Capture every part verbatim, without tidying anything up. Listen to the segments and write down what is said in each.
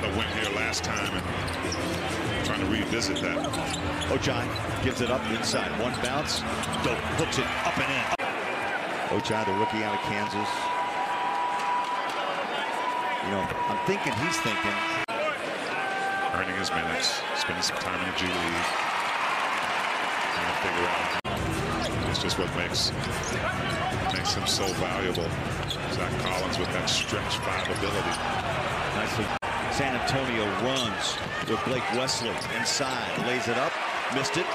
Seattle went here last time, and trying to revisit that. Ochai gives it up inside. One bounce. Dope hooks it up and in. Ochai, the rookie out of Kansas. You know, I'm thinking he's thinking. Earning his minutes, spending some time in the G League. Trying to figure out. It's just what makes makes him so valuable. Zach Collins with that stretch five ability. Nicely. San Antonio runs with Blake Wesley inside, lays it up, missed it.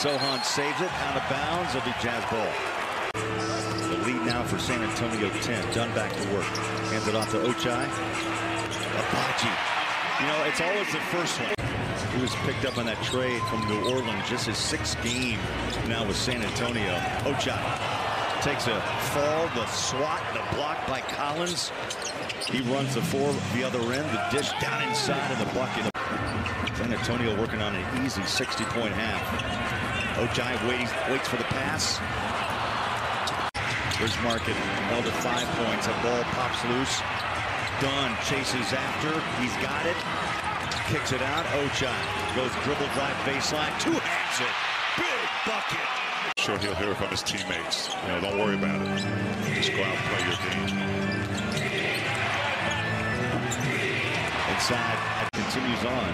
Sohan saves it out of bounds. It'll be Jazz ball. The lead now for San Antonio ten. Done back to work. Hands it off to Ochai. Apache. You know, it's always the first one. He was picked up on that trade from New Orleans, just his sixth game now with San Antonio. Ochai takes a fall, the swat, the block by Collins. He runs the four the other end, the dish down inside of the bucket. San Antonio working on an easy sixty-point half. Ochai waits, waits for the pass. There's Market held at five points. A ball pops loose. Dunn chases after. He's got it. Kicks it out. Ochai goes dribble drive baseline. Two hands it. Big bucket. Sure, he'll hear from his teammates. You know, don't worry about it. Just go out and play your game. Inside. It continues on.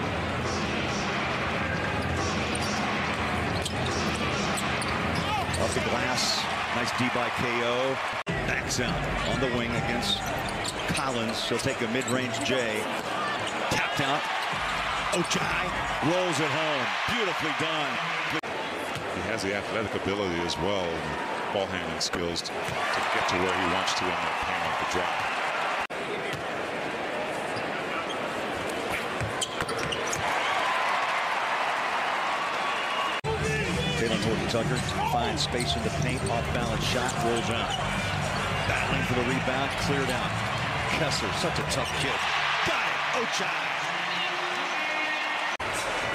Off the glass. Nice D by K O. Backs out on the wing against Collins. She'll take a mid-range J. Tapped out. Ochai rolls it home. Beautifully done. He has the athletic ability as well, ball handling skills to, to get to where he wants to in that paint off the drop. Jalen Horton Tucker finds space in the paint, off balance shot, rolls out. Battling for the rebound, cleared out. Kessler, such a tough kid. Got it, Ochai.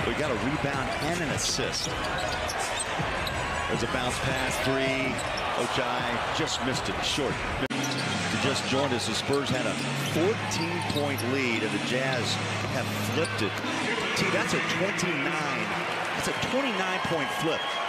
We got a rebound and an assist. There's a bounce pass, three. Ochai just missed it, short. He just joined us. The Spurs had a fourteen-point lead, and the Jazz have flipped it. T, that's a twenty-nine. That's a twenty-nine-point flip.